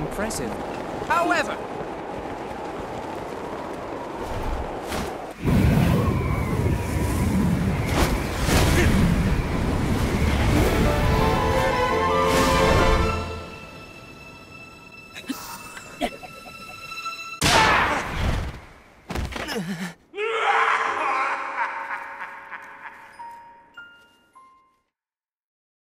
impressive. However,